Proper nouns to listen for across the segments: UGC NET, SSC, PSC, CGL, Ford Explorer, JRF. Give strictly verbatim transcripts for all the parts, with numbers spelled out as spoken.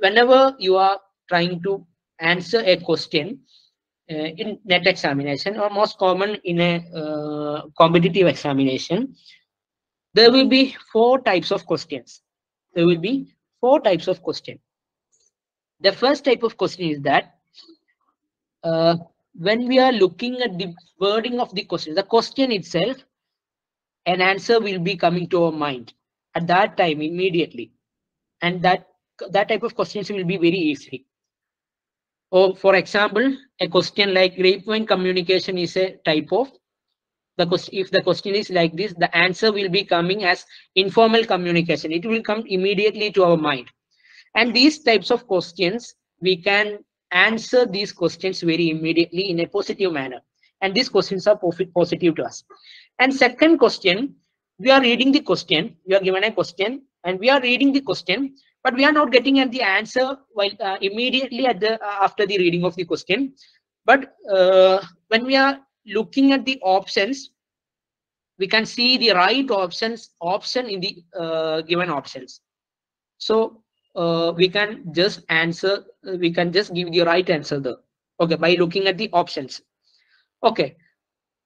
whenever you are trying to answer a question uh, in NET examination, or most common in a uh, competitive examination, there will be four types of questions. There will be four types of question. The first type of question is that uh, when we are looking at the wording of the question, the question itself, an answer will be coming to our mind at that time immediately, and that that type of questions will be very easy. Or for example, a question like grapevine communication is a type of the question. If the question is like this, the answer will be coming as informal communication. It will come immediately to our mind. And these types of questions, we can answer these questions very immediately in a positive manner, and these questions are positive to us. And second question, we are reading the question, we are given a question and we are reading the question, but we are not getting at the answer while uh, immediately at the uh, after the reading of the question. But uh, when we are looking at the options, we can see the right options option in the uh, given options. So uh, we can just answer, we can just give the right answer there, okay, by looking at the options. Okay,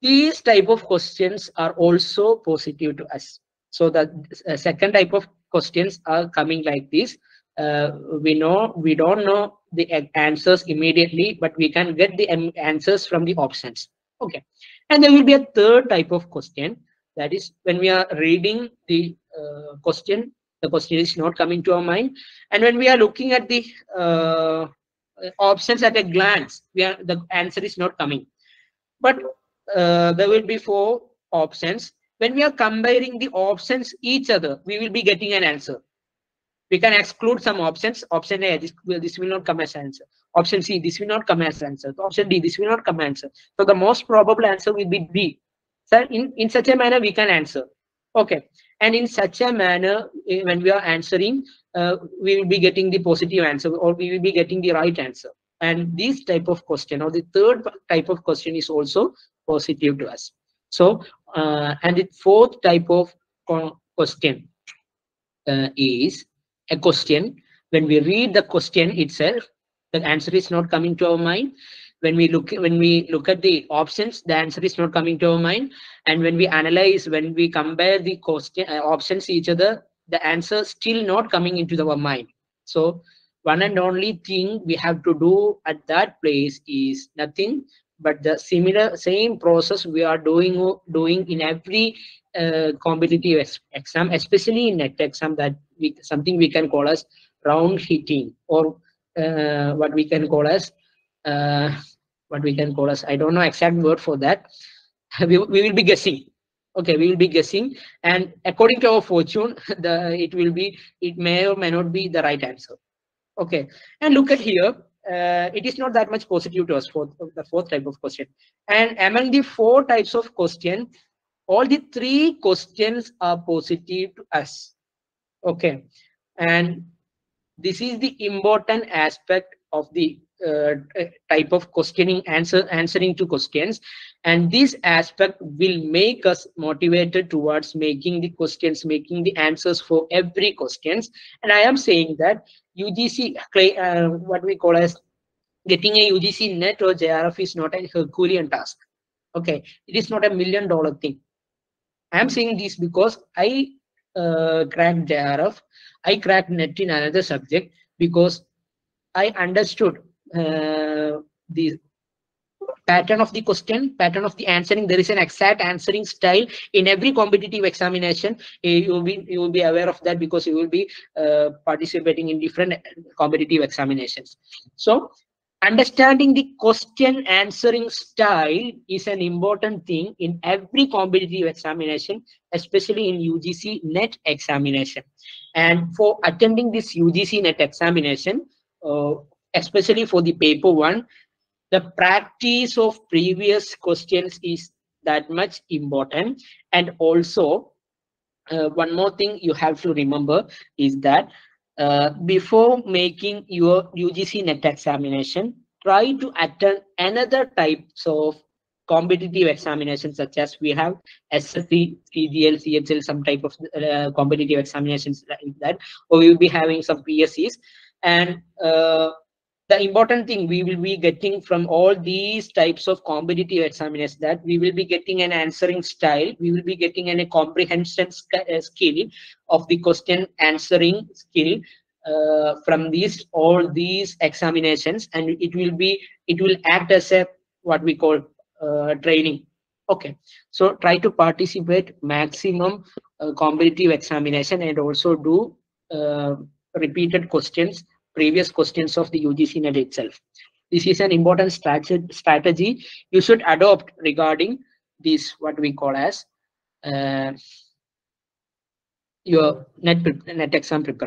these type of questions are also positive to us. So the uh, second type of questions are coming like this. Uh, we know we don't know the answers immediately, but we can get the answers from the options. Okay, and there will be a third type of question, that is when we are reading the uh, question, the question is not coming to our mind, and when we are looking at the uh, options at a glance, we are, the answer is not coming. But uh, there will be four options. When we are comparing the options each other, we will be getting an answer. We can exclude some options. Option A, this will, this will not come as answer. Option C, this will not come as answer. Option D, this will not come as answer. So the most probable answer will be B. So in, in such a manner, we can answer. Okay. And in such a manner, when we are answering, uh, we will be getting the positive answer, or we will be getting the right answer. And this type of question, or the third type of question, is also positive to us. So, uh, and the fourth type of question uh, is a question. When we read the question itself, the answer is not coming to our mind. When we look, when we look at the options, the answer is not coming to our mind. And when we analyze, when we compare the question uh, options each other, the answer still not coming into our mind. So one and only thing we have to do at that place is nothing but the similar same process we are doing doing in every uh, competitive exam, especially in NET exam, that we, something we can call as round hitting, or uh, what we can call as uh, what we can call as I don't know exact word for that. We, we will be guessing. Okay, we will be guessing, and according to our fortune, the it will be it may or may not be the right answer. Okay, and look at here. Uh, it is not that much positive to us for the fourth type of question. And among the four types of question, all the three questions are positive to us. Okay, and this is the important aspect of the uh, type of questioning, answer answering to questions, and this aspect will make us motivated towards making the questions, making the answers for every questions. And I am saying that U G C, uh, what we call as getting a U G C NET or J R F, is not a Herculean task. Okay, it is not a million dollar thing. I am saying this because I uh, cracked J R F, I cracked NET in another subject, because I understood uh, the pattern of the question, pattern of the answering. There is an exact answering style in every competitive examination. You will be, you will be aware of that, because you will be uh, participating in different competitive examinations. So understanding the question answering style is an important thing in every competitive examination, especially in U G C NET examination. And for attending this U G C NET examination, Uh, especially for the paper one, the practice of previous questions is that much important. And also uh, one more thing you have to remember is that uh, before making your U G C NET examination, try to attend another types of competitive examinations, such as we have S S C, C G L, C H L, some type of uh, competitive examinations like that, or we will be having some P S Cs. And uh, the important thing we will be getting from all these types of competitive examiners, that we will be getting an answering style, we will be getting an, a comprehension skill of the question answering skill uh, from these all these examinations, and it will be it will act as a what we call uh, training. Okay, so try to participate maximum uh, competitive examination, and also do uh, repeated questions, previous questions of the U G C N E T itself. This is an important strategy you should adopt regarding this what we call as uh, your net, net exam preparation.